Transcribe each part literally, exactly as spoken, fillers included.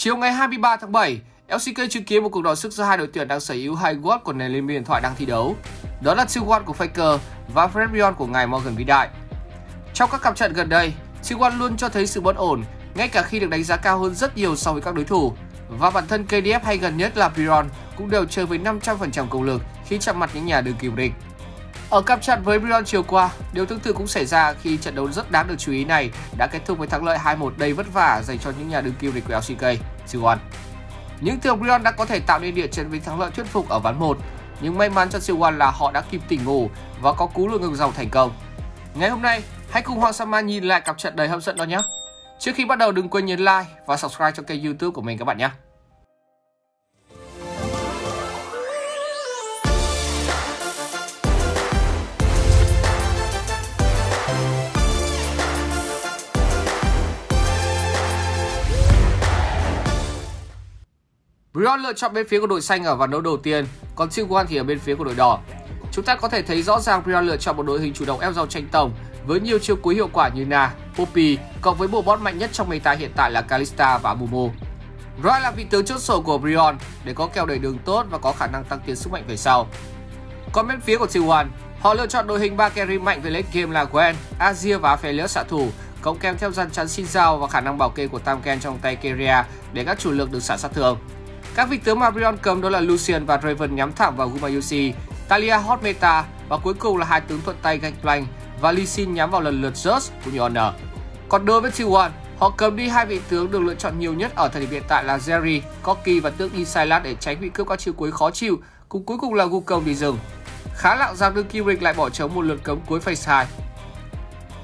Chiều ngày hai mươi ba tháng bảy, lờ xê ca chứng kiến một cuộc đọ sức giữa hai đội tuyển đang sở hữu hai God của nền liên minh điện thoại đang thi đấu. Đó là tê một của Faker và Freebion của ngài Morgan vĩ đại. Trong các cặp trận gần đây, tê một luôn cho thấy sự bất ổn, ngay cả khi được đánh giá cao hơn rất nhiều so với các đối thủ. Và bản thân ca đê ép hay gần nhất là bê rờ o cũng đều chơi với năm trăm phần trăm công lực khi chạm mặt những nhà đương kim vô địch. Ở cặp trận với bê rờ o chiều qua, điều tương tự cũng xảy ra khi trận đấu rất đáng được chú ý này đã kết thúc với thắng lợi hai một đầy vất vả dành cho những nhà đương kim vô địch của lờ xê ca, tê một. Những tưởng bê rờ o đã có thể tạo nên địa chấn với thắng lợi thuyết phục ở ván một, nhưng may mắn cho tê một là họ đã kịp tỉnh ngủ và có cú lội ngược dòng thành công. Ngày hôm nay, hãy cùng Hoàng Sama nhìn lại cặp trận đầy hấp dẫn đó nhé. Trước khi bắt đầu đừng quên nhấn like và subscribe cho kênh YouTube của mình các bạn nhé. bê rờ o lựa chọn bên phía của đội xanh ở ván đấu đầu tiên, còn tê một thì ở bên phía của đội đỏ. Chúng ta có thể thấy rõ ràng bê rờ o lựa chọn một đội hình chủ động ép giao tranh tổng với nhiều chiêu cuối hiệu quả như Na, Poppy, cộng với bộ bot mạnh nhất trong meta hiện tại là Kalista và Mumu. Briar là vị tướng chốt sổ của bê rờ o để có kèo đẩy đường tốt và có khả năng tăng tiến sức mạnh về sau. Còn bên phía của tê một, họ lựa chọn đội hình ba carry mạnh về late game là Gwen, Azir và Aphelios xạ thủ, cộng kèm theo dàn chắn xin dao và khả năng bảo kê của Tamken trong tay Keria để các chủ lực được xả sát thương. Các vị tướng mà bê rờ o cầm đó là Lucian và Draven nhắm thẳng vào Gumayusi, Talia hot meta và cuối cùng là hai tướng thuận tay Gangplank và Lee Sin nhắm vào lần lượt Zeus cũng như Honor. Còn đối với tê một, họ cầm đi hai vị tướng được lựa chọn nhiều nhất ở thời điểm hiện tại là Jerry, Koki và tướng Inside để tránh bị cướp các chiêu cuối khó chịu, cùng cuối cùng là gu công đi rừng. Khá lạo rằng đương kim vô địch lại bỏ trống một lượt cấm cuối phase hai.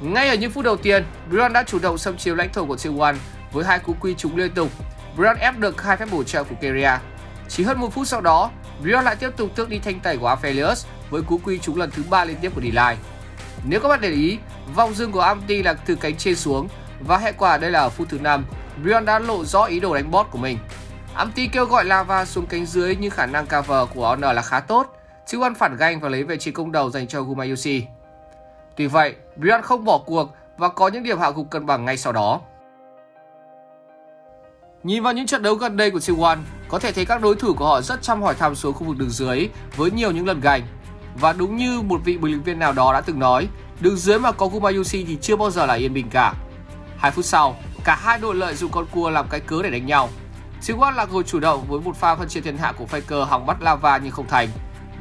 Ngay ở những phút đầu tiên, bê rờ o đã chủ động xâm chiếm lãnh thổ của tê một với hai cú quy trúng liên tục. bê rờ o ép được hai phép bổ trợ của Keria. Chỉ hơn một phút sau đó, bê rờ o lại tiếp tục tước đi thanh tẩy của Aphelios với cú quy trúng lần thứ ba liên tiếp của Delay. Nếu các bạn để ý, vòng dừng của Amty là từ cánh trên xuống và hệ quả đây là ở phút thứ năm, bê rờ o đã lộ rõ ý đồ đánh bot của mình. Amty kêu gọi lava xuống cánh dưới nhưng khả năng cover của Honor là khá tốt, tê một phản ganh và lấy về chiến công đầu dành cho Gumayusi. Tuy vậy, bê rờ o không bỏ cuộc và có những điểm hạ gục cân bằng ngay sau đó. Nhìn vào những trận đấu gần đây của tê một, có thể thấy các đối thủ của họ rất chăm hỏi thăm xuống khu vực đường dưới với nhiều những lần gành. Và đúng như một vị bình luận viên nào đó đã từng nói, đường dưới mà có Gumayusi thì chưa bao giờ là yên bình cả. Hai phút sau, cả hai đội lợi dụng con cua làm cái cớ để đánh nhau. tê một là người chủ động với một pha phân chia thiên hạ của Faker hòng bắt lava nhưng không thành.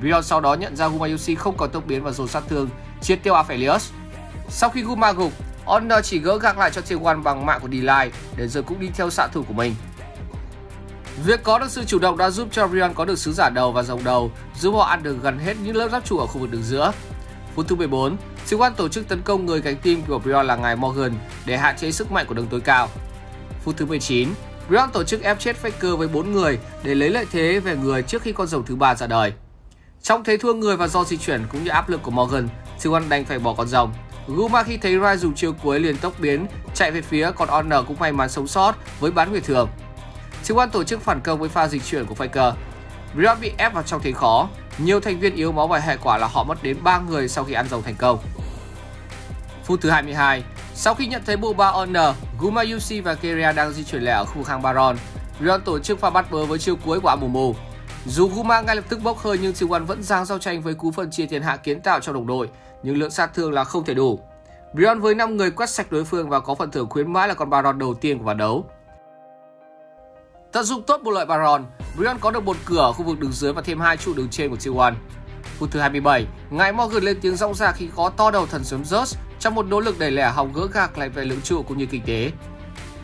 bê rờ o sau đó nhận ra Gumayusi không còn tốc biến và dồn sát thương, triệt tiêu Aphelios. Sau khi Guma gục, Honor chỉ gỡ gạc lại cho tê một bằng mạng của Delay để rồi cũng đi theo xạ thủ của mình. Việc có được sự chủ động đã giúp cho bê rờ o có được sứ giả đầu và rồng đầu, giúp họ ăn được gần hết những lớp giáp trụ ở khu vực đường giữa. Phút thứ mười bốn, tê một tổ chức tấn công người cánh tim của bê rờ o là ngài Morgan để hạn chế sức mạnh của đường tối cao. Phút thứ mười chín, bê rờ o tổ chức ép chết Faker với bốn người để lấy lợi thế về người trước khi con rồng thứ ba ra đời. Trong thế thua người và do di chuyển cũng như áp lực của Morgan, tê một đành phải bỏ con rồng. Guma khi thấy Rai dùng chiêu cuối liền tốc biến chạy về phía, còn Honor cũng may mắn sống sót với bán nguyệt thường. tê một tổ chức phản công với pha dịch chuyển của Faker. bê rờ o bị ép vào trong thế khó, nhiều thành viên yếu máu và hệ quả là họ mất đến ba người sau khi ăn rồng thành công. Phút thứ hai mươi hai, sau khi nhận thấy bộ ba Honor, Gumayusi và Keria đang di chuyển lẻ ở khu vực hàng Baron, bê rờ o tổ chức pha bắt bớ với chiêu cuối của Ammu. Dù Guma ngay lập tức bốc hơi nhưng tê một vẫn giang giao tranh với cú phân chia thiên hạ kiến tạo trong đồng đội, nhưng lượng sát thương là không thể đủ. bê rờ o với năm người quét sạch đối phương và có phần thưởng khuyến mãi là con Baron đầu tiên của ván đấu. Tận dụng tốt bộ lợi Baron, bê rờ o có được một cửa ở khu vực đường dưới và thêm hai trụ đường trên của tê một. Phút thứ hai mươi bảy, ngài Morgan lên tiếng rõng ra khi có to đầu thần sớm Zeus trong một nỗ lực đẩy lẻ hòng gỡ gạc lại về lượng trụ cũng như kinh tế.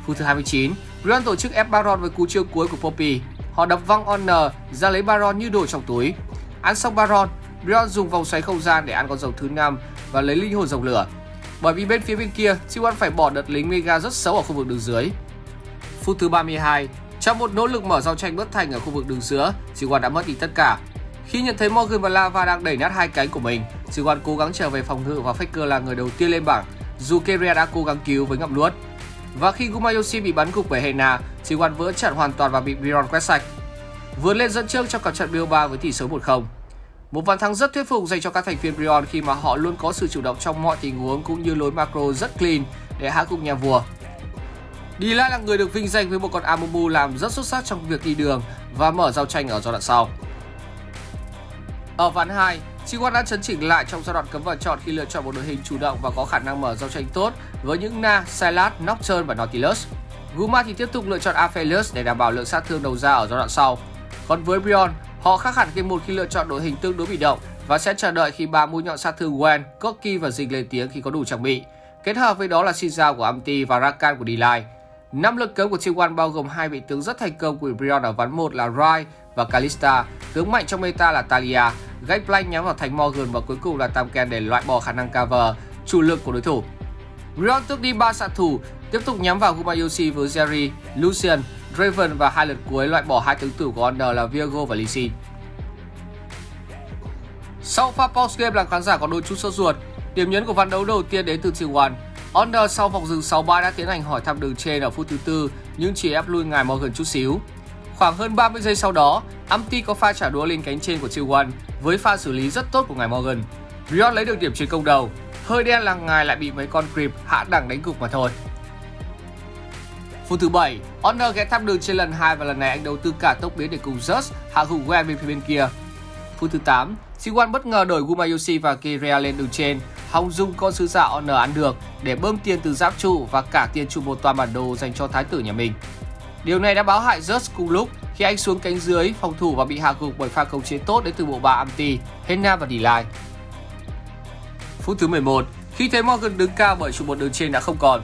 Phút thứ hai mươi chín, bê rờ o tổ chức ép Baron với cú chiêu cuối của Poppy. Họ đập văng Honor ra lấy Baron như đồ trong túi. Ăn xong Baron, bê rờ o dùng vòng xoáy không gian để ăn con rồng thứ năm và lấy linh hồn rồng lửa. Bởi vì bên phía bên kia, tê một phải bỏ đợt lính mega rất xấu ở khu vực đường dưới. Phút thứ ba mươi hai, trong một nỗ lực mở giao tranh bất thành ở khu vực đường giữa, tê một đã mất đi tất cả. Khi nhận thấy Morgan và Lava đang đẩy nát hai cánh của mình, tê một cố gắng trở về phòng ngự và Faker là người đầu tiên lên bảng, dù Keria đã cố gắng cứu với ngậm nuốt. Và khi Gumayusi bị bắn gục bởi Hena, tê một vỡ trận hoàn toàn và bị bê rờ o quét sạch, vượt lên dẫn trước trong cặp trận bê o ba với tỷ số một không. Một bàn thắng rất thuyết phục dành cho các thành viên bê rờ o khi mà họ luôn có sự chủ động trong mọi tình huống cũng như lối macro rất clean để hạ gục nhà vua. Đi lại là người được vinh danh với một con Amumu làm rất xuất sắc trong việc đi đường và mở giao tranh ở giai đoạn sau. Ở ván hai, T một đã chấn chỉnh lại trong giai đoạn cấm vào chọn khi lựa chọn một đội hình chủ động và có khả năng mở giao tranh tốt với những Na, Xayah, Nocturne và Nautilus. Guma thì tiếp tục lựa chọn Aphelios để đảm bảo lượng sát thương đầu ra ở giai đoạn sau. Còn với Briar, họ khác hẳn game một khi lựa chọn đội hình tương đối bị động và sẽ chờ đợi khi ba mũi nhọn sát thương Gwen, Koki và Dịch lên tiếng khi có đủ trang bị. Kết hợp với đó là Xayah của Amty và Rakan của D-Line. Năm lực cấm của T một bao gồm hai vị tướng rất thành công của Briar ở ván một là Rai và Kalista, tướng mạnh trong meta là Talia. Gangplank nhắm vào thành Morgan và cuối cùng là Tamken để loại bỏ khả năng cover chủ lực của đối thủ. Briar tước đi ba xạ thủ, tiếp tục nhắm vào Gumayusi với Jerry, Lucian, Draven và hai lượt cuối loại bỏ hai tướng tử của Honor là Virgo và Lee Sin. Sau pha post game làm khán giả có đôi chút sốt ruột, điểm nhấn của ván đấu đầu tiên đến từ T một. Honor sau vòng dừng sáu ba đã tiến hành hỏi thăm đường trên ở phút thứ tư nhưng chỉ ép lui ngài Morgan chút xíu. Khoảng hơn ba mươi giây sau đó, Amty có pha trả đũa lên cánh trên của T một với pha xử lý rất tốt của ngài Morgan. Briar lấy được điểm chiến công đầu, hơi đen là ngài lại bị mấy con creep hạ đẳng đánh gục mà thôi. Phút thứ bảy, Honor ghé thăm đường trên lần hai và lần này anh đầu tư cả tốc biến để cùng Zeus hạ gục Gwen bên phía bên kia. Phút thứ tám, T một bất ngờ đổi Gumayusi và Keria lên đường trên, hòng dùng con sứ giả Honor ăn được để bơm tiền từ giáp trụ và cả tiền trụ một toàn bản đồ dành cho thái tử nhà mình. Điều này đã báo hại Zeus cùng lúc khi anh xuống cánh dưới phòng thủ và bị hạ gục bởi pha khống chế tốt đến từ bộ ba Amty, Henna và D-Line. Phút thứ mười một, khi thấy Morgan đứng cao bởi trụ một đường trên đã không còn,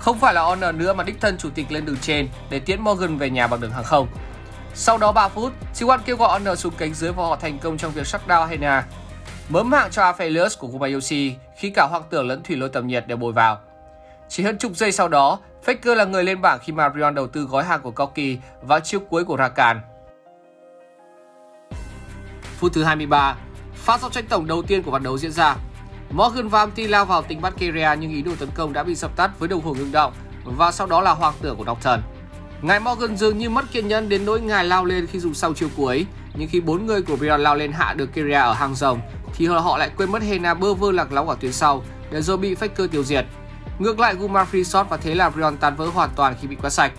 không phải là Honor nữa mà đích thân chủ tịch lên đường trên để tiễn Morgan về nhà bằng đường hàng không. Sau đó ba phút, T một kêu gọi Honor xuống cánh dưới và họ thành công trong việc shutdown Henna, mớm mạng cho Aphelios của Gumayusi khi cả hoang tưởng lẫn thủy lôi tầm nhiệt đều bồi vào. Chỉ hơn chục giây sau đó, Faker là người lên bảng khi Marion đầu tư gói hàng của Koki và chiêu cuối của Rakan. Phút thứ hai mươi ba, pha giao tranh tổng đầu tiên của ván đấu diễn ra. Morgan và Amty lao vào tính bắt Keria nhưng ý đồ tấn công đã bị dập tắt với đồng hồ ngưng động và sau đó là hoang tưởng của Nocturne. Ngài Morgan dường như mất kiên nhẫn đến nỗi ngài lao lên khi dùng sau chiêu cuối, nhưng khi bốn người của Briar lao lên hạ được Keria ở hàng rồng thì họ lại quên mất Henna bơ vơ lạc lõng ở tuyến sau để rồi bị Faker tiêu diệt. Ngược lại, Guma free shot và thế là Briar tan vỡ hoàn toàn khi bị quét sạch.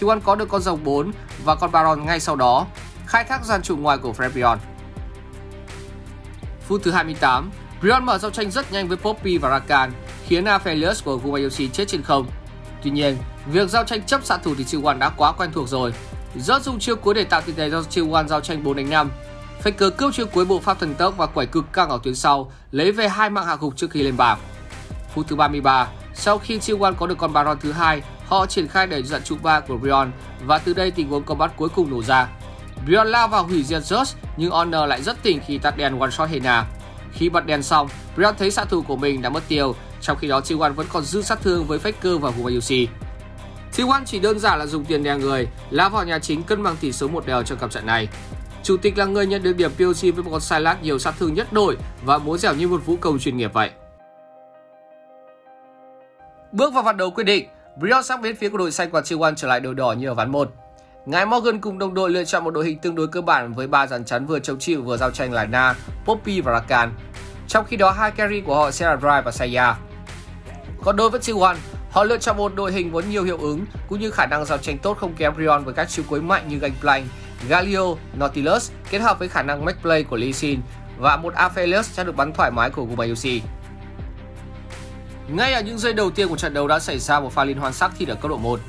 T một có được con rồng bốn và con Baron ngay sau đó, khai thác gian trụ ngoài của Briar. Phút thứ hai mươi tám, Briar mở giao tranh rất nhanh với Poppy và Rakan, khiến Aphelios của Gumayusi chết trên không. Tuy nhiên, việc giao tranh chấp xạ thủ thì T một đã quá quen thuộc rồi. Rất dùng chiêu cuối để tạo tiền đề cho T một giao tranh bốn đánh năm. Faker cướp chiêu cuối bộ pháp thần tốc và quẩy cực căng ở tuyến sau, lấy về hai mạng hạ gục trước khi lên bảng. Phút thứ ba mươi ba, sau khi T một có được con Baron thứ hai, họ triển khai đẩy dặn trụ ba của Briar và từ đây tình huống combat cuối cùng nổ ra. Briar lao vào hủy diệt Zeus nhưng Honor lại rất tỉnh khi tắt đèn one shot Henna. Khi bật đèn xong, Briar thấy sát thủ của mình đã mất tiêu, trong khi đó T một vẫn còn dư sát thương với Faker và Gumayusi. T một chỉ đơn giản là dùng tiền đè người, lá vào nhà chính cân bằng tỷ số một đều cho cặp trận này. Chủ tịch là người nhận được điểm pê ô xê với một con Xayah nhiều sát thương nhất đội và múa dẻo như một vũ công chuyên nghiệp vậy. Bước vào ván đấu quyết định, Briar sang bên phía của đội xanh và T một trở lại đồ đỏ như ở ván một. Ngài Morgan cùng đồng đội lựa chọn một đội hình tương đối cơ bản với ba dàn chắn vừa chống chịu vừa giao tranh là Na, Poppy và Rakan. Trong khi đó hai carry của họ sẽ là Briar và Xayah. Còn đối với T một, họ lựa chọn một đội hình vốn nhiều hiệu ứng cũng như khả năng giao tranh tốt không kém Briar với các chiêu cuối mạnh như Gangplank, Galio, Nautilus kết hợp với khả năng make play của Lee Sin và một Aphelios sẽ được bắn thoải mái của Gumayusi. Ngay ở những giây đầu tiên của trận đấu đã xảy ra một pha liên hoàn sắc thịt ở cấp độ một.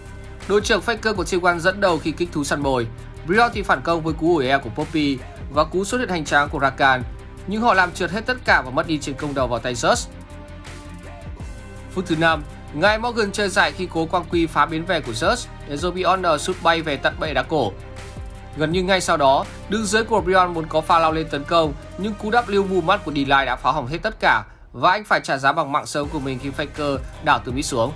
Đội trưởng Faker của T một dẫn đầu khi kích thú săn mồi. Briar thì phản công với cú ủi e của Poppy và cú xuất hiện hành tráng của Rakan, nhưng họ làm trượt hết tất cả và mất đi chiến công đầu vào tay Zeus. Phút thứ năm, ngài Morgan chơi dại khi cố quang quy phá biến về của Zeus để rồi bị Honor sút bay về tận bệ đá cổ. Gần như ngay sau đó, đứng dưới của Briar muốn có pha lao lên tấn công nhưng cú W mù mắt của D-Line đã phá hỏng hết tất cả và anh phải trả giá bằng mạng sống của mình khi Faker đảo từ mít xuống.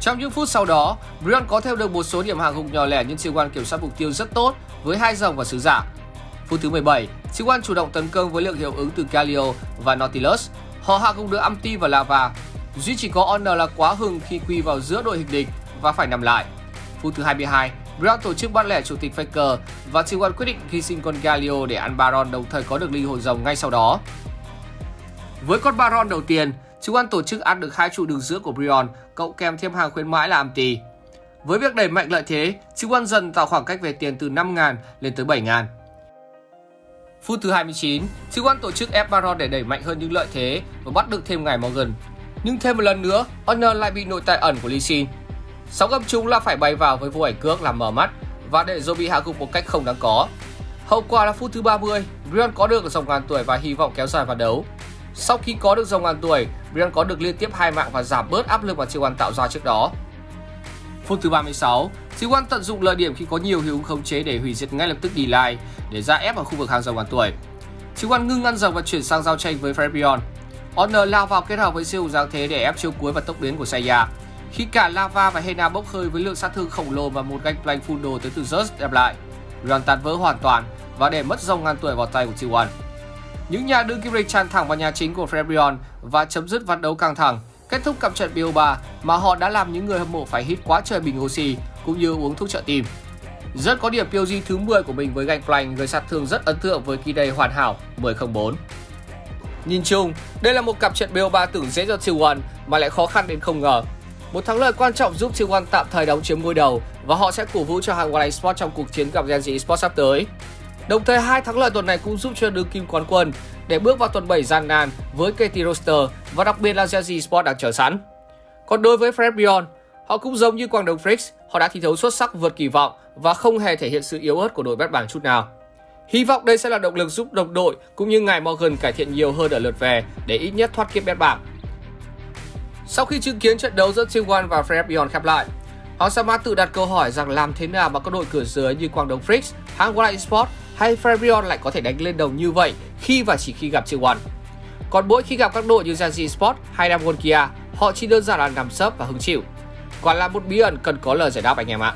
Trong những phút sau đó, Briar có thêm được một số điểm hạ gục nhỏ lẻ nhưng T một kiểm soát mục tiêu rất tốt với hai rồng và sứ giả. Phút thứ mười bảy, T một chủ động tấn công với lượng hiệu ứng từ Galio và Nautilus. Họ hạ gục được Amty và Lava. Duy chỉ có Honor là quá hừng khi quy vào giữa đội hình địch và phải nằm lại. Phút thứ hai mươi hai, Briar tổ chức bắt lẻ chủ tịch Faker và T một quyết định hy sinh con Galio để ăn Baron, đồng thời có được linh hồn rồng ngay sau đó. Với con Baron đầu tiên, T một tổ chức ăn được hai trụ đường giữa của Briar, cộng kèm thêm hàng khuyến mãi là Amty. Với việc đẩy mạnh lợi thế, tê một dần tạo khoảng cách về tiền từ năm nghìn lên tới bảy nghìn. Phút thứ hai mươi chín, tê một tổ chức ép Baron để đẩy mạnh hơn những lợi thế và bắt được thêm ngài Morgan. Nhưng thêm một lần nữa, Honor lại bị nội tài ẩn của Lee Sin. Sáu gầm chúng là phải bay vào với vô ảnh cước làm mở mắt và để rồi bị hạ gục một cách không đáng có. Hậu quả là phút thứ ba mươi, Briar có được dòng ngàn tuổi và hy vọng kéo dài vào đấu. Sau khi có được dòng ngàn tuổi, Briar có được liên tiếp hai mạng và giảm bớt áp lực mà tê một tạo ra trước đó. Phút thứ ba mươi sáu, tê một tận dụng lợi điểm khi có nhiều hiệu ứng khống chế để hủy diệt ngay lập tức D-Line để ra ép vào khu vực hàng dòng ngàn tuổi. tê một ngưng ngăn dòng và chuyển sang giao tranh với Fabian. Honor lao vào kết hợp với siêu giáng thế để ép chiêu cuối và tốc biến của Xayah. Khi cả Lava và Hena bốc hơi với lượng sát thương khổng lồ và một Gangplank full đồ tới từ Zeus đẹp lại, Briar tàn vỡ hoàn toàn và để mất dòng ngàn tuổi vào tay của tê một. Những nhà đương kim rạch tràn thẳng vào nhà chính của Fabian và chấm dứt ván đấu căng thẳng, kết thúc cặp trận bê o ba mà họ đã làm những người hâm mộ phải hít quá trời bình oxy cũng như uống thuốc trợ tim. Rất có điểm pê ô giê thứ mười của mình với Gangplank gây sát thương rất ấn tượng với kỳ đầy hoàn hảo mười không bốn. Nhìn chung, đây là một cặp trận bê o ba tưởng dễ cho tê một mà lại khó khăn đến không ngờ. Một thắng lợi quan trọng giúp tê một tạm thời đóng chiếm ngôi đầu và họ sẽ cổ vũ cho hàng One Esports trong cuộc chiến gặp Gen Z Esports sắp tới. Đồng thời hai thắng lợi tuần này cũng giúp cho đương kim quán quân để bước vào tuần bảy gian nan với ca tê roster và đặc biệt là Gen Z Esports đang chờ sẵn. Còn đối với Fred Beyond, họ cũng giống như Kwangdong Freecs, họ đã thi đấu xuất sắc vượt kỳ vọng và không hề thể hiện sự yếu ớt của đội bét bảng chút nào. Hy vọng đây sẽ là động lực giúp đồng đội cũng như ngài Morgan cải thiện nhiều hơn ở lượt về để ít nhất thoát kiếp bét bảng. Sau khi chứng kiến trận đấu giữa tê một và Fred Beyond khép lại, Hoàng Sama tự đặt câu hỏi rằng làm thế nào mà các đội cửa dưới như Kwangdong Freecs, hàng One Esports hay Fabian lại có thể đánh lên đồng như vậy khi và chỉ khi gặp tê một. Còn mỗi khi gặp các đội như Gen Z Esports hay Damwon Kia, họ chỉ đơn giản là nằm sấp và hứng chịu. Quả là một bí ẩn cần có lời giải đáp anh em ạ.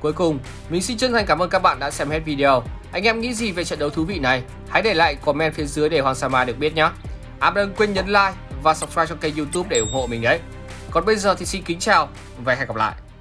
Cuối cùng, mình xin chân thành cảm ơn các bạn đã xem hết video. Anh em nghĩ gì về trận đấu thú vị này? Hãy để lại comment phía dưới để Hoàng Sama được biết nhé. À, đừng quên nhấn like và subscribe cho kênh YouTube để ủng hộ mình đấy. Còn bây giờ thì xin kính chào và hẹn gặp lại.